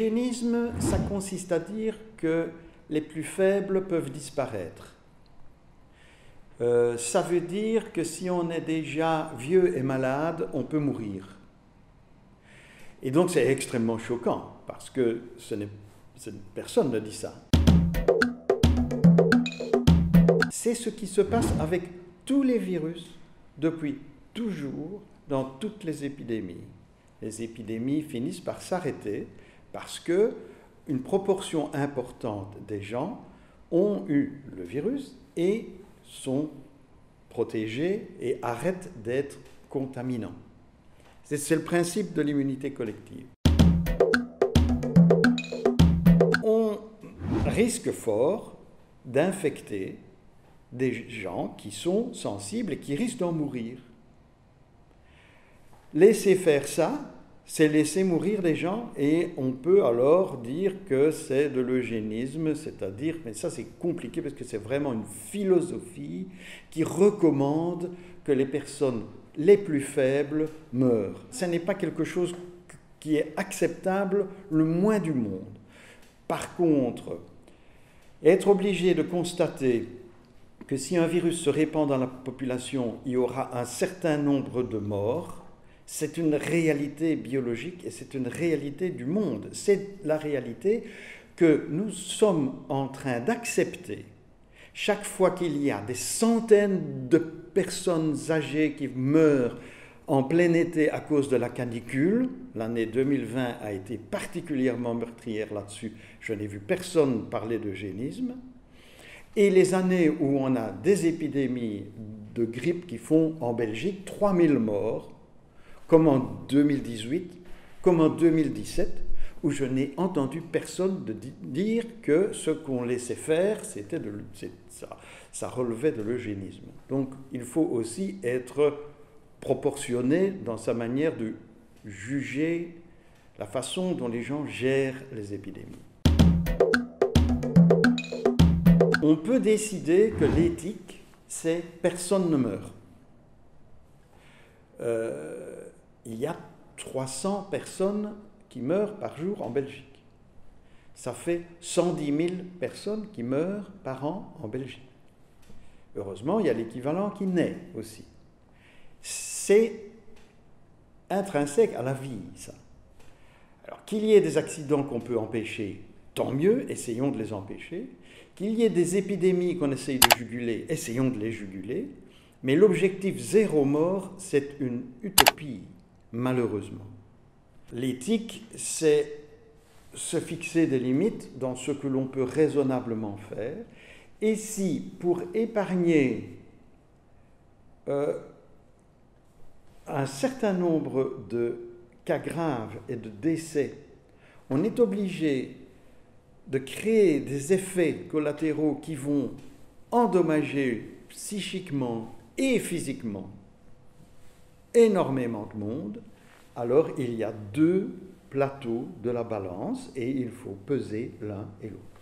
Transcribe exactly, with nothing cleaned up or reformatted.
l'eugénisme, ça consiste à dire que les plus faibles peuvent disparaître. Euh, ça veut dire que si on est déjà vieux et malade, on peut mourir. Et donc c'est extrêmement choquant, parce que ce n'est, personne ne dit ça. C'est ce qui se passe avec tous les virus, depuis toujours, dans toutes les épidémies. Les épidémies finissent par s'arrêter, parce que une proportion importante des gens ont eu le virus et sont protégés et arrêtent d'être contaminants. C'est le principe de l'immunité collective. On risque fort d'infecter des gens qui sont sensibles et qui risquent d'en mourir. Laisser faire ça, c'est laisser mourir des gens, et on peut alors dire que c'est de l'eugénisme, c'est-à-dire, mais ça c'est compliqué parce que c'est vraiment une philosophie qui recommande que les personnes les plus faibles meurent. Ce n'est pas quelque chose qui est acceptable le moins du monde. Par contre, être obligé de constater que si un virus se répand dans la population, il y aura un certain nombre de morts, c'est une réalité biologique et c'est une réalité du monde. C'est la réalité que nous sommes en train d'accepter. Chaque fois qu'il y a des centaines de personnes âgées qui meurent en plein été à cause de la canicule, l'année deux mille vingt a été particulièrement meurtrière là-dessus, je n'ai vu personne parler d'eugénisme, et les années où on a des épidémies de grippe qui font en Belgique trois mille morts, comme en deux mille dix-huit, comme en deux mille dix-sept, où je n'ai entendu personne de dire que ce qu'on laissait faire, c'était de, ça, ça relevait de l'eugénisme. Donc il faut aussi être proportionné dans sa manière de juger la façon dont les gens gèrent les épidémies. On peut décider que l'éthique, c'est personne ne meurt. Euh, il y a trois cents personnes qui meurent par jour en Belgique. Ça fait cent dix mille personnes qui meurent par an en Belgique. Heureusement, il y a l'équivalent qui naît aussi. C'est intrinsèque à la vie, ça. Alors, qu'il y ait des accidents qu'on peut empêcher, tant mieux, essayons de les empêcher. Qu'il y ait des épidémies qu'on essaye de juguler, essayons de les juguler. Mais l'objectif zéro mort, c'est une utopie, malheureusement. L'éthique, c'est se fixer des limites dans ce que l'on peut raisonnablement faire. Et si, pour épargner euh, un certain nombre de cas graves et de décès, on est obligé de créer des effets collatéraux qui vont endommager psychiquement et physiquement énormément de monde, alors il y a deux plateaux de la balance et il faut peser l'un et l'autre.